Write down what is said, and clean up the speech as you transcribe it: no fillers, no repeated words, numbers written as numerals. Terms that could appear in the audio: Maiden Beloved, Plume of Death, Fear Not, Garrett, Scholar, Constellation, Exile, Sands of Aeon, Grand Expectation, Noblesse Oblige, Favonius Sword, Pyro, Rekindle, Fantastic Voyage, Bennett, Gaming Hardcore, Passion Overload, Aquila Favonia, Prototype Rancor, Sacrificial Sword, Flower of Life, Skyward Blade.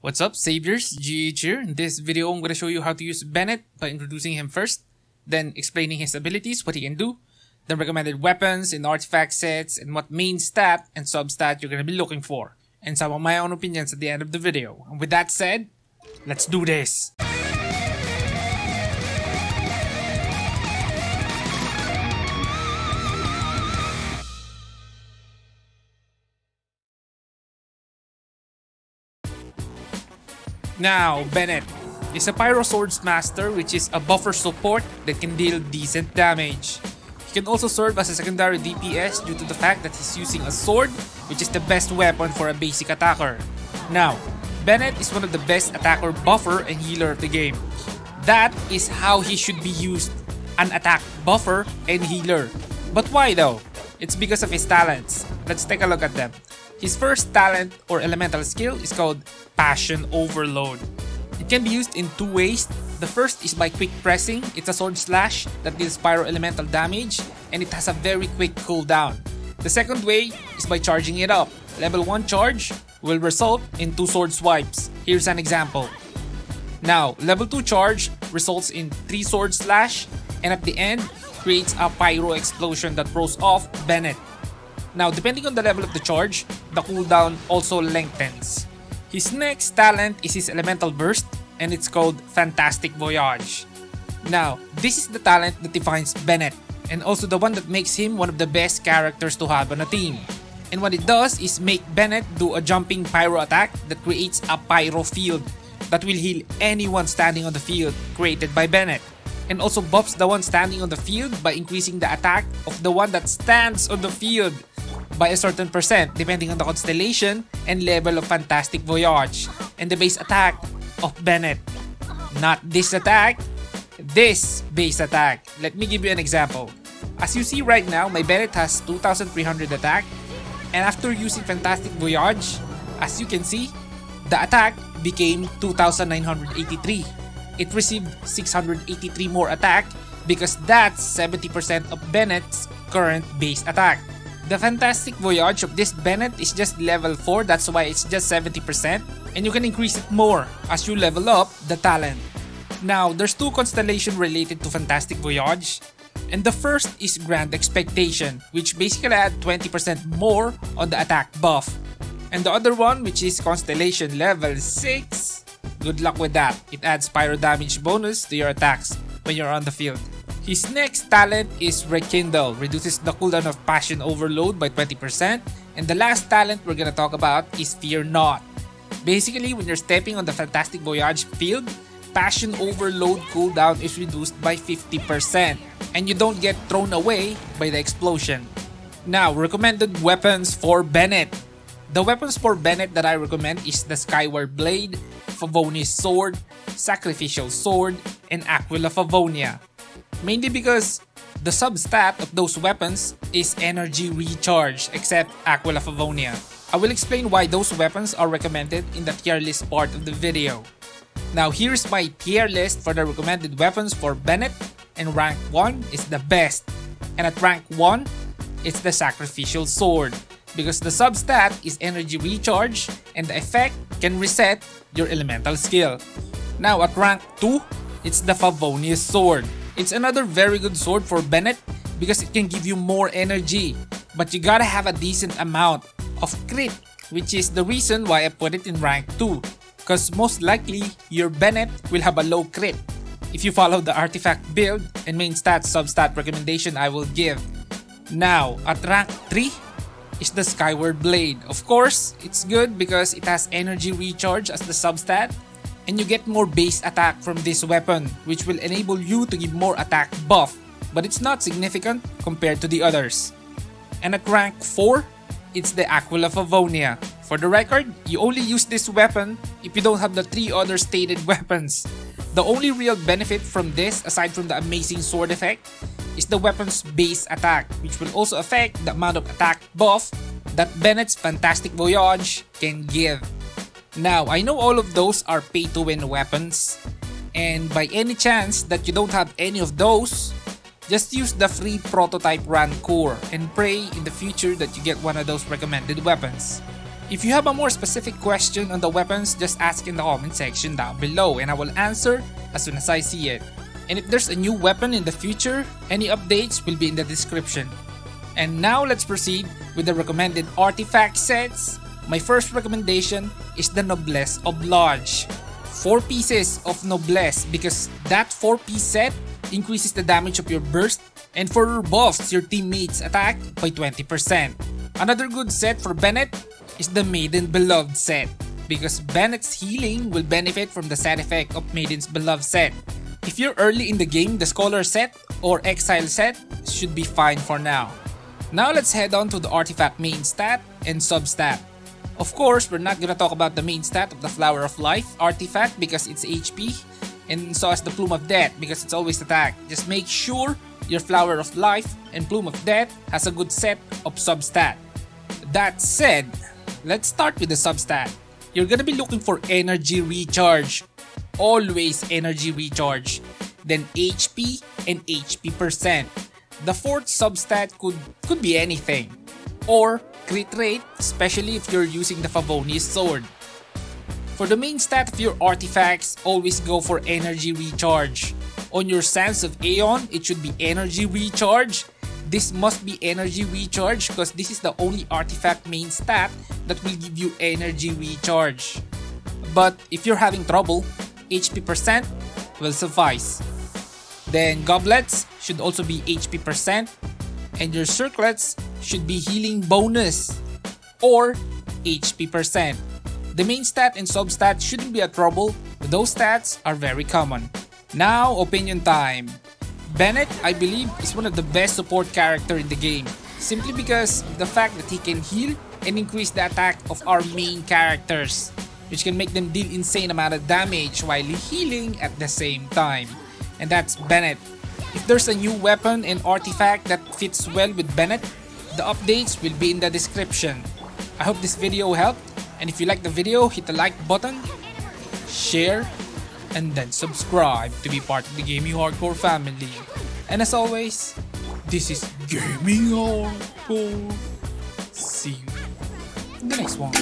What's up, Saviors? GH here. In this video, I'm gonna show you how to use Bennett by introducing him first, then explaining his abilities, what he can do, then recommended weapons and artifact sets, and what main stat and sub stat you're gonna be looking for, and some of my own opinions at the end of the video. And with that said, let's do this! Now, Bennett is a Pyro Swords Master, which is a buffer support that can deal decent damage. He can also serve as a secondary DPS due to the fact that he's using a sword, which is the best weapon for a basic attacker. Now, Bennett is one of the best attacker, buffer, and healer of the game. That is how he should be used, an attack, buffer, and healer. But why though? It's because of his talents. Let's take a look at them. His first talent or elemental skill is called Passion Overload. It can be used in two ways. The first is by quick pressing. It's a sword slash that deals pyro elemental damage and it has a very quick cooldown. The second way is by charging it up. Level 1 charge will result in 2 sword swipes. Here's an example. Now, level 2 charge results in 3 sword slash and at the end creates a pyro explosion that throws off Bennett. Now, depending on the level of the charge, the cooldown also lengthens. His next talent is his elemental burst and it's called Fantastic Voyage. Now, this is the talent that defines Bennett and also the one that makes him one of the best characters to have on a team. And what it does is make Bennett do a jumping pyro attack that creates a pyro field that will heal anyone standing on the field created by Bennett, and also buffs the one standing on the field by increasing the attack of the one that stands on the field by a certain percent depending on the constellation and level of Fantastic Voyage and the base attack of Bennett. Not this attack, this base attack. Let me give you an example. As you see right now, my Bennett has 2300 attack, and after using Fantastic Voyage, as you can see, the attack became 2983. It received 683 more attack because that's 70% of Bennett's current base attack. The Fantastic Voyage of this Bennett is just level 4, that's why it's just 70%, and you can increase it more as you level up the talent. Now, there's two constellations related to Fantastic Voyage, and the first is Grand Expectation, which basically adds 20% more on the attack buff, and the other one, which is Constellation level 6, good luck with that. It adds pyro damage bonus to your attacks when you're on the field. His next talent is Rekindle. Reduces the cooldown of Passion Overload by 20%. And the last talent we're gonna talk about is Fear Not. Basically, when you're stepping on the Fantastic Voyage field, Passion Overload cooldown is reduced by 50%. And you don't get thrown away by the explosion. Now, recommended weapons for Bennett. The weapons for Bennett that I recommend is the Skyward Blade, Favonius Sword, Sacrificial Sword, and Aquila Favonia. Mainly because the substat of those weapons is energy recharge except Aquila Favonia. I will explain why those weapons are recommended in the tier list part of the video. Now here's my tier list for the recommended weapons for Bennett, and rank 1 is the best. And at rank 1, it's the Sacrificial Sword, because the substat is energy recharge and the effect can reset your elemental skill. Now at rank 2, it's the Favonius Sword. It's another very good sword for Bennett because it can give you more energy, but you gotta have a decent amount of crit, which is the reason why I put it in rank 2, because most likely your Bennett will have a low crit if you follow the artifact build and main stat substat recommendation I will give. Now at rank 3, is the Skyward Blade. Of course, it's good because it has energy recharge as the substat and you get more base attack from this weapon, which will enable you to give more attack buff, but it's not significant compared to the others. And at rank 4, it's the Aquila Favonia. For the record, you only use this weapon if you don't have the 3 other stated weapons. The only real benefit from this, aside from the amazing sword effect, is the weapon's base attack, which will also affect the amount of attack buff that Bennett's Fantastic Voyage can give. Now, I know all of those are pay-to-win weapons, and by any chance that you don't have any of those, just use the free Prototype Rancor and pray in the future that you get one of those recommended weapons. If you have a more specific question on the weapons, just ask in the comment section down below and I will answer as soon as I see it. And if there's a new weapon in the future, any updates will be in the description. And now let's proceed with the recommended artifact sets. My first recommendation is the Noblesse Oblige. 4 pieces of Noblesse, because that 4-piece set increases the damage of your burst and further buffs your teammates' attack by 20%. Another good set for Bennett is the Maiden Beloved set, because Bennett's healing will benefit from the side effect of Maiden's Beloved set. If you're early in the game, the Scholar set or Exile set should be fine for now. Now let's head on to the artifact main stat and sub stat. Of course, we're not gonna talk about the main stat of the Flower of Life artifact because it's HP, and so is the Plume of Death because it's always attack. Just make sure your Flower of Life and Plume of Death has a good set of sub stat. That said, let's start with the sub stat. You're gonna be looking for energy recharge. Always energy recharge, then HP and HP percent. The fourth substat could be anything, or crit rate, especially if you're using the Favonius Sword. For the main stat of your artifacts, always go for energy recharge. On your Sands of Aeon, it should be energy recharge. This must be energy recharge because this is the only artifact main stat that will give you energy recharge. But if you're having trouble, HP percent will suffice. Then goblets should also be HP percent, and your circlets should be healing bonus or HP percent. The main stat and sub stat shouldn't be a trouble, but those stats are very common. Now, opinion time. Bennett, I believe, is one of the best support character in the game, simply because of the fact that he can heal and increase the attack of our main characters, which can make them deal insane amount of damage while healing at the same time. And that's Bennett. If there's a new weapon and artifact that fits well with Bennett, the updates will be in the description. I hope this video helped, and if you like the video, hit the like button, share, and then subscribe to be part of the Gaming Hardcore family. And as always, this is Gaming Hardcore. See you in the next one.